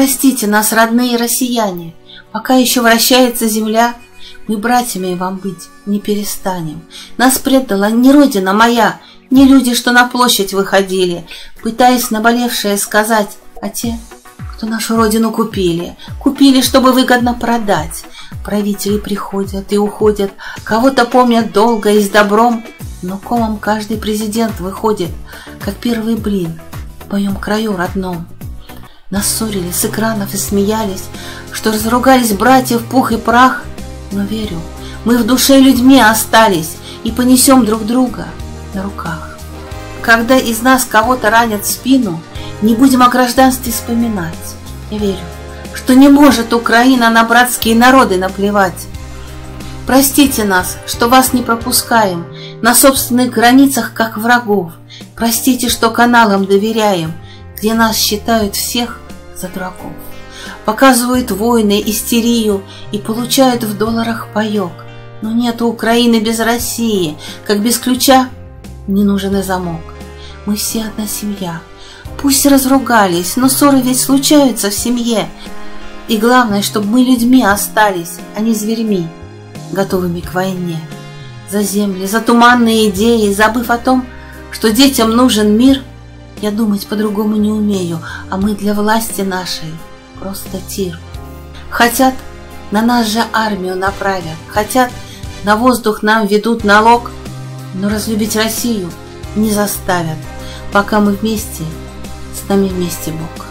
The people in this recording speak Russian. Простите нас, родные россияне, пока еще вращается земля, мы братьями вам быть не перестанем. Нас предала не родина моя, не люди, что на площадь выходили, пытаясь наболевшее сказать, а те, кто нашу родину купили, купили, чтобы выгодно продать. Правители приходят и уходят, кого-то помнят долго и с добром, но комом каждый президент выходит, как первый блин в моем краю родном. Нас ссорили с экранов и смеялись, что разругались братья в пух и прах, но верю, мы в душе людьми остались и понесем друг друга на руках. Когда из нас кого-то ранят в спину, не будем о гражданстве вспоминать. Я верю, что не может Украина на братские народы наплевать. Простите нас, что вас не пропускаем на собственных границах, как врагов. Простите, что каналам доверяем, где нас считают всех за дураков. Показывают войны, истерию и получают в долларах паёк. Но нет Украины без России, как без ключа не нужен и замок. Мы все одна семья. Пусть разругались, но ссоры ведь случаются в семье. И главное, чтобы мы людьми остались, а не зверьми, готовыми к войне. За земли, за туманные идеи, забыв о том, что детям нужен мир, я думать по-другому не умею, а мы для власти нашей просто тир. Хотят, на нас же армию направят, хотят, на воздух нам ведут налог, но разлюбить Россию не заставят, пока мы вместе, с нами вместе Бог.